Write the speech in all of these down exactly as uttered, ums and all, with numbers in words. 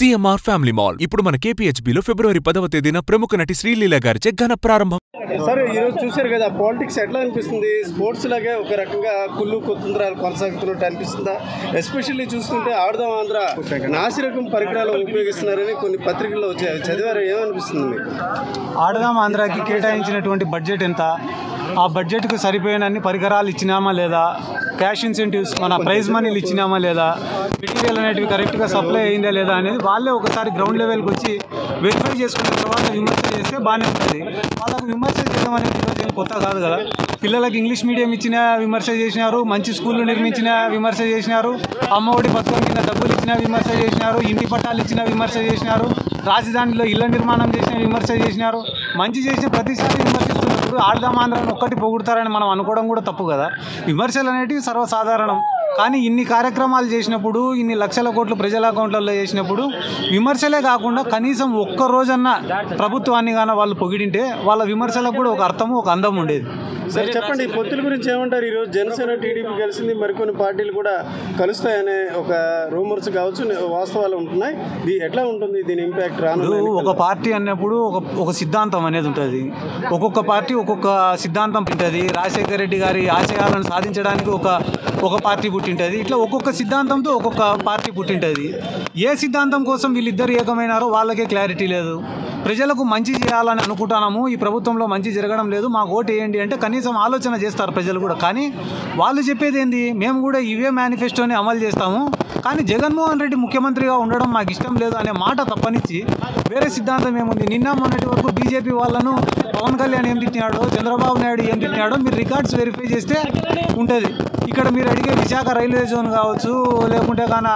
CMR family mall ఇప్పుడు మన కేపీహెచ్బీలో ఫిబ్రవరి పదవ తేదీన ప్రముఖ నటి శ్రీలీల గారిచే ఘన ప్రారంభం. సార్, ఈరోజు చూశారు కదా, పాలిటిక్స్ ఎట్లా అనిపిస్తుంది? స్పోర్ట్స్ లాగే ఒక రకంగా కుళ్ళు కుతంత్రాలు కొనసాగుతున్నట్టు అనిపిస్తుందా? ఎస్పెషల్లీ చూస్తుంటే ఆడదాం ఆంధ్ర నాసిరకం పరికరాలు ఉపయోగిస్తున్నారని కొన్ని పత్రికల్లో చదివారు, ఏమనిపిస్తుంది మీకు? ఆడదాం ఆంధ్రాకి కేటాయించినటువంటి బడ్జెట్ ఎంత? ఆ బడ్జెట్కు సరిపోయినన్ని పరికరాలు ఇచ్చినామా లేదా? క్యాష్ ఇన్సెంటివ్స్ మన ప్రైజ్ మనీలు ఇచ్చినామా లేదా? మెటీరియల్ అనేటివి కరెక్ట్గా సప్లై అయిందా లేదా అనేది వాళ్ళే ఒకసారి గ్రౌండ్ లెవెల్కి వచ్చి వెరిఫై చేసుకున్న తర్వాత విమర్శ చేస్తే బాగానే ఉంటుంది. వాళ్ళకు విమర్శ చేయడం అనేది కొత్త కాదు కదా. పిల్లలకు ఇంగ్లీష్ మీడియం ఇచ్చిన విమర్శ చేసినారు, మంచి స్కూళ్ళు నిర్మించిన విమర్శ చేసినారు, అమ్మఒడి పథకం కింద డబ్బులు ఇచ్చిన విమర్శ చేసినారు, ఇంటి పట్టాలు ఇచ్చిన విమర్శ చేసినారు, రాజధానిలో ఇళ్ల నిర్మాణం చేసిన విమర్శ చేసినారు. మంచి చేసిన ప్రతిసారి విమర్శిస్తున్నప్పుడు ఆడదాం ఆంధ్రాన్ని ఒక్కటి పొగుడతారని మనం అనుకోవడం కూడా తప్పు కదా. విమర్శలు అనేటివి సర్వసాధారణం. కానీ ఇన్ని కార్యక్రమాలు చేసినప్పుడు, ఇన్ని లక్షల కోట్లు ప్రజల అకౌంట్లలో చేసినప్పుడు విమర్శలే కాకుండా కనీసం ఒక్కరోజన్నా ప్రభుత్వాన్ని కానీ వాళ్ళు పొగిడింటే వాళ్ళ విమర్శలకు కూడా ఒక అర్థము, ఒక అందం ఉండేది. సరే చెప్పండి, ఈ పొత్తుల గురించి ఏమంటారు? ఈరోజు జనసేన టీడీపీ కలిసింది, మరికొన్ని పార్టీలు కూడా కలుస్తాయనే ఒక రూమర్స్ కావచ్చు, వాస్తవాలు ఉంటున్నాయి. ఇది ఎట్లా ఉంటుంది, దీని ఇంపాక్ట్? రాను ఒక పార్టీ అన్నప్పుడు ఒక ఒక సిద్ధాంతం అనేది ఉంటుంది. ఒక్కొక్క పార్టీ ఒక్కొక్క సిద్ధాంతం ఉంటుంది. రాజశేఖర రెడ్డి గారి ఆశయాలను సాధించడానికి ఒక ఒక పార్టీ పుట్టింటుంది. ఇట్లా ఒక్కొక్క సిద్ధాంతంతో ఒక్కొక్క పార్టీ పుట్టింటుంది. ఏ సిద్ధాంతం కోసం వీళ్ళిద్దరు ఏకమైనారో వాళ్ళకే క్లారిటీ లేదు. ప్రజలకు మంచి చేయాలని అనుకుంటున్నాము, ఈ ప్రభుత్వంలో మంచి జరగడం లేదు, మాకు ఓటు వేయండి అంటే కనీసం ఆలోచన చేస్తారు ప్రజలు కూడా. కానీ వాళ్ళు చెప్పేది ఏంది? మేము కూడా ఇవే మేనిఫెస్టోని అమలు చేస్తాము, కానీ జగన్మోహన్ రెడ్డి ముఖ్యమంత్రిగా ఉండడం మాకు ఇష్టం లేదు అనే మాట తప్పనిచ్చి వేరే సిద్ధాంతం ఏముంది? నిన్న మొన్నటి వరకు బీజేపీ వాళ్ళను పవన్ కళ్యాణ్ ఏం తిట్టినాడో, చంద్రబాబు నాయుడు ఏం తిట్టినాడో మీరు రికార్డ్స్ వెరిఫై చేస్తే ఉంటుంది. ఇక్కడ మీరు అడిగే విశాఖ రైల్వే జోన్ కావచ్చు, లేకుంటే కానీ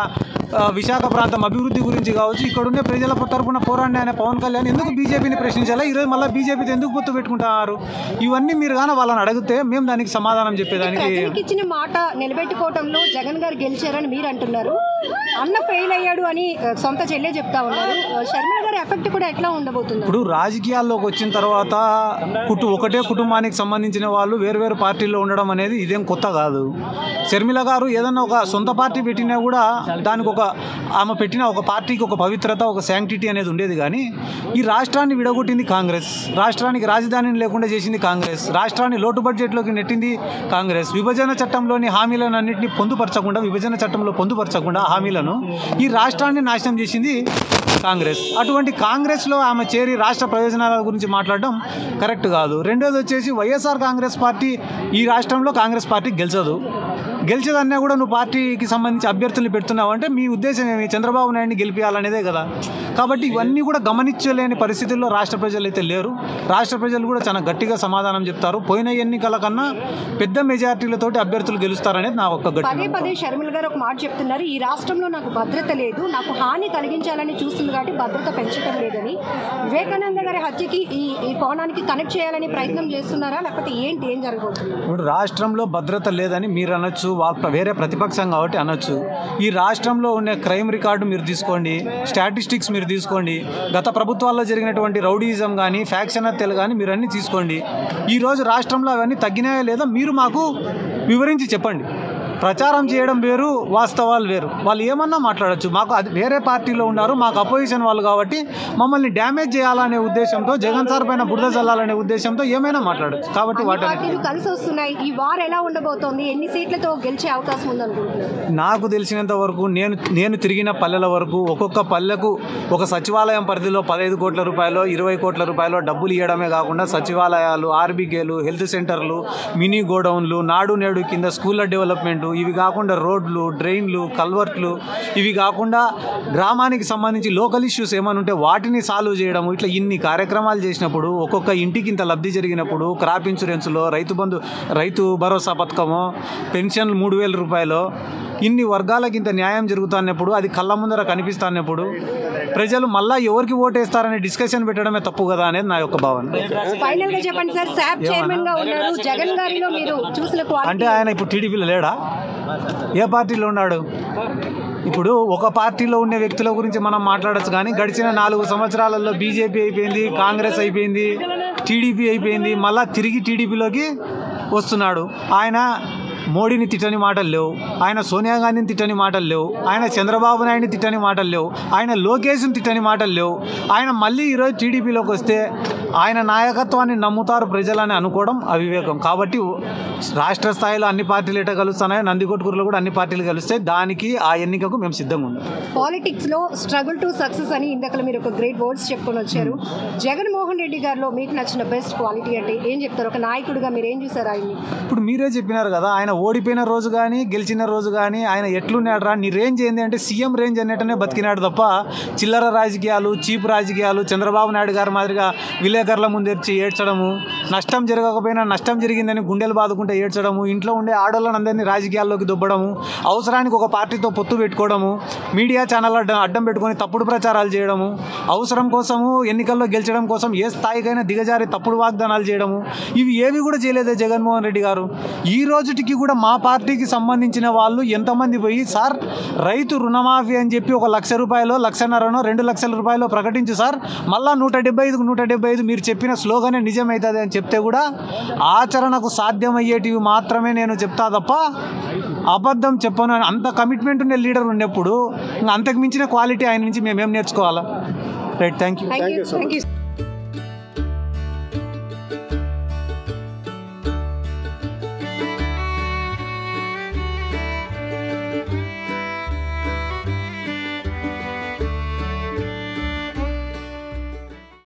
విశాఖ ప్రాంతం అభివృద్ధి గురించి కావచ్చు, ఇక్కడున్న ప్రజల తరపున పోరాడిన ఆయన పవన్ కళ్యాణ్ ఎందుకు బీజేపీని ప్రశ్నించాలా? ఈరోజు మళ్ళీ బీజేపీతో ఎందుకు పొత్తు పెట్టుకుంటున్నారు? ఇవన్నీ మీరు కానీ వాళ్ళని అడిగితే మేము దానికి సమాధానం చెప్పేదానికి. ఇచ్చిన మాట నిలబెట్టుకోవడంలో జగన్ గారు గెలిచారని మీరు అంటున్నారు, అన్న ఫెయిల్ అయ్యాడు అని సొంత చెల్లె చెప్తా ఉన్నారు. శర్మిల గారి ఎఫెక్ట్ కూడా ఎట్లా ఉండబోతుంది? ఇప్పుడు రాజకీయాల్లోకి వచ్చిన తర్వాత కుటు ఒకటే కుటుంబానికి సంబంధించిన వాళ్ళు వేరువేరు పార్టీల్లో ఉండడం అనేది ఇదేం కొత్త కాదు. శర్మిల గారు ఏదన్నా ఒక సొంత పార్టీ పెట్టినా కూడా దానికి ఒక ఆమె పెట్టిన ఒక పార్టీకి ఒక పవిత్రత, ఒక శాంక్టిటీ అనేది ఉండేది. కానీ ఈ రాష్ట్రాన్ని విడగొట్టింది కాంగ్రెస్, రాష్ట్రానికి రాజధానిని లేకుండా చేసింది కాంగ్రెస్, రాష్ట్రాన్ని లోటు బడ్జెట్లోకి నెట్టింది కాంగ్రెస్, విభజన చట్టంలోని హామీలను అన్నింటినీ పొందుపరచకుండా విభజన చట్టంలో పొందుపరచకుండా హామీలను ఈ రాష్ట్రాన్ని నాశనం చేసింది కాంగ్రెస్. అటువంటి కాంగ్రెస్లో ఆమె చేరి రాష్ట్ర ప్రయోజనాల గురించి మాట్లాడడం కరెక్ట్ కాదు. రెండోది వచ్చేసి వైఎస్ఆర్ కాంగ్రెస్ పార్టీ ఈ రాష్ట్రంలో కాంగ్రెస్ పార్టీ గెలిచదు. గెలిచేదన్నా కూడా నువ్వు పార్టీకి సంబంధించి అభ్యర్థులు పెడుతున్నావు అంటే మీ ఉద్దేశం ఏమి? చంద్రబాబు నాయుడిని గెలిపించాలనేదే కదా. కాబట్టి ఇవన్నీ కూడా గమనించలేని పరిస్థితుల్లో రాష్ట్ర ప్రజలు అయితే లేరు. రాష్ట్ర ప్రజలు కూడా చాలా గట్టిగా సమాధానం చెప్తారు. పోయిన ఎన్నికల కన్నా పెద్ద మెజార్టీలతోటి అభ్యర్థులు గెలుస్తారనేది నా ఒక్క గట్టి. పదే పదే శర్మిల గారు ఒక మాట చెప్తున్నారు, ఈ రాష్ట్రంలో నాకు భద్రత లేదు, నాకు హాని కలిగించాలని చూస్తుంది కాబట్టి భద్రత పెంచడం లేదని. వివేకానంద గారి హత్యకి ఈ కోణానికి కనెక్ట్ చేయాలని ప్రయత్నం చేస్తున్నారా, లేకపోతే ఏంటి, ఏం జరగబోతుంది? ఇప్పుడు రాష్ట్రంలో భద్రత లేదని మీరు అనొచ్చు, వాళ్ళ వేరే ప్రతిపక్షం కాబట్టి అనొచ్చు. ఈ రాష్ట్రంలో ఉండే క్రైమ్ రికార్డు మీరు తీసుకోండి, స్టాటిస్టిక్స్ మీరు తీసుకోండి, గత ప్రభుత్వాల్లో జరిగినటువంటి రౌడీయిజం కానీ ఫ్యాక్షన్ హత్యలు కానీ మీరు అన్నీ తీసుకోండి. ఈరోజు రాష్ట్రంలో అవన్నీ తగ్గినాయా లేదా మీరు మాకు వివరించి చెప్పండి. ప్రచారం చేయడం వేరు, వాస్తవాలు వేరు. వాళ్ళు ఏమన్నా మాట్లాడచ్చు, మాకు అది వేరే పార్టీలో ఉన్నారు, మాకు అపోజిషన్ వాళ్ళు కాబట్టి మమ్మల్ని డ్యామేజ్ చేయాలనే ఉద్దేశంతో, జగన్ సార్ పైన బురద చల్లాలనే ఉద్దేశంతో ఏమైనా మాట్లాడచ్చు. కాబట్టి వాటిని కలిసి వస్తున్నాయి. ఈ వార్ ఎలా ఉండబోతోంది? ఎన్ని సీట్లతో గెలిచే అవకాశం ఉందనుకుంటున్నారు? నాకు తెలిసినంత వరకు, నేను నేను తిరిగిన పల్లెల వరకు ఒక్కొక్క పల్లెకు ఒక సచివాలయం పరిధిలో పదహైదు కోట్ల రూపాయలు, ఇరవై కోట్ల రూపాయలు డబ్బులు ఇవ్వడమే కాకుండా సచివాలయాలు, ఆర్బీకేలు, హెల్త్ సెంటర్లు, మినీ గోడౌన్లు, నాడు నేడు కింద స్కూళ్ళ డెవలప్మెంట్, ఇవి కాకుండా రోడ్లు, డ్రైన్లు, కల్వర్ట్లు, ఇవి కాకుండా గ్రామానికి సంబంధించి లోకల్ ఇష్యూస్ ఏమైనా ఉంటే వాటిని సాల్వ్ చేయడము, ఇట్లా ఇన్ని కార్యక్రమాలు చేసినప్పుడు, ఒక్కొక్క ఇంటికి ఇంత లబ్ధి జరిగినప్పుడు, క్రాప్ ఇన్సూరెన్స్లో, రైతు బంధు, రైతు భరోసా పథకము, పెన్షన్లు మూడు వేల రూపాయలు, ఇన్ని వర్గాలకు ఇంత న్యాయం జరుగుతున్నప్పుడు, అది కళ్ళ ముందర కనిపిస్తున్నప్పుడు ప్రజలు మళ్ళీ ఎవరికి ఓటేస్తారనే డిస్కషన్ పెట్టడమే తప్పు కదా అనేది నా యొక్క భావన. అంటే ఆయన ఇప్పుడు టీడీపీలో లేడా? ఏ పార్టీలో ఉన్నాడు? ఇప్పుడు ఒక పార్టీలో ఉండే వ్యక్తుల గురించి మనం మాట్లాడచ్చు, కానీ గడిచిన నాలుగు సంవత్సరాలలో బీజేపీ అయిపోయింది, కాంగ్రెస్ అయిపోయింది, టీడీపీ అయిపోయింది, మళ్ళీ తిరిగి టీడీపీలోకి వస్తున్నాడు. ఆయన మోడీని తిట్టని మాటలు లేవు, ఆయన సోనియా గాంధీని తిట్టని మాటలు లేవు, ఆయన చంద్రబాబు నాయుడిని తిట్టని మాటలు లేవు, ఆయన లోకేష్ని తిట్టని మాటలు లేవు. ఆయన మళ్ళీ ఈరోజు టీడీపీలోకి వస్తే ఆయన నాయకత్వాన్ని నమ్ముతారు ప్రజలని అనుకోవడం అవివేకం. కాబట్టి రాష్ట్ర స్థాయిలో అన్ని పార్టీలు ఎట కలుస్తున్నాయి, నందికొట్కూరులో కూడా అన్ని పార్టీలు కలుస్తాయి. దానికి ఆ ఎన్నికకు మేము సిద్ధంగా ఉన్నాం. పాలిటిక్స్లో స్ట్రగుల్ టు సక్సెస్ అని ఇందాక మీరు ఒక గ్రేట్ వర్డ్స్ చెప్పుకొని వచ్చారు. జగన్మోహన్ రెడ్డి గారిలో మీకు నచ్చిన బెస్ట్ క్వాలిటీ అంటే ఏం చెప్తారు? ఒక నాయకుడిగా మీరు ఏం చూసారు ఆయన్ని? ఇప్పుడు మీరే చెప్పినారు కదా, ఆయన ఓడిపోయిన రోజు కానీ గెలిచిన రోజు కానీ ఆయన ఎట్లున్నాడు రా, నీ రేంజ్ ఏంది అంటే సీఎం రేంజ్ అనేటనే బతికినాడు తప్ప చిల్లర రాజకీయాలు, చీప్ రాజకీయాలు, చంద్రబాబు నాయుడు గారి మాదిరిగా విలేకరుల ముందెర్చి ఏడ్చడము, నష్టం జరగకపోయినా నష్టం జరిగిందని గుండెలు బాదుకుంటే ఏడ్చడము, ఇంట్లో ఉండే ఆడోళ్ళని అందరినీ రాజకీయాల్లోకి దుబ్బడము, అవసరానికి ఒక పార్టీతో పొత్తు పెట్టుకోవడము, మీడియా ఛానల్ అడ్డం అడ్డం పెట్టుకొని తప్పుడు ప్రచారాలు చేయడము, అవసరం కోసము ఎన్నికల్లో గెలిచడం కోసం ఏ స్థాయికైనా దిగజారి తప్పుడు వాగ్దానాలు చేయడము, ఇవి ఏవి కూడా చేయలేదే జగన్మోహన్ రెడ్డి గారు. ఈ రోజుటికి కూడా మా పార్టీకి సంబంధించిన వాళ్ళు ఎంతమంది పోయి సార్ రైతు రుణమాఫీ అని చెప్పి ఒక లక్ష రూపాయలు లక్షన్నరనో రెండు లక్షల రూపాయలు ప్రకటించు సార్, మళ్ళా నూట డెబ్బై ఐదుకు నూట డెబ్బై ఐదు మీరు చెప్పిన స్లోగనే నిజమవుతుంది అని చెప్తే కూడా ఆచరణకు సాధ్యమయ్యేటివి మాత్రమే నేను చెప్తా తప్ప అబద్ధం చెప్పను అని అంత కమిట్మెంట్ ఉండే లీడర్ ఉన్నప్పుడు ఇంకా అంతకు మించిన క్వాలిటీ ఆయన నుంచి మేమేం నేర్చుకోవాలా? Right, thank you.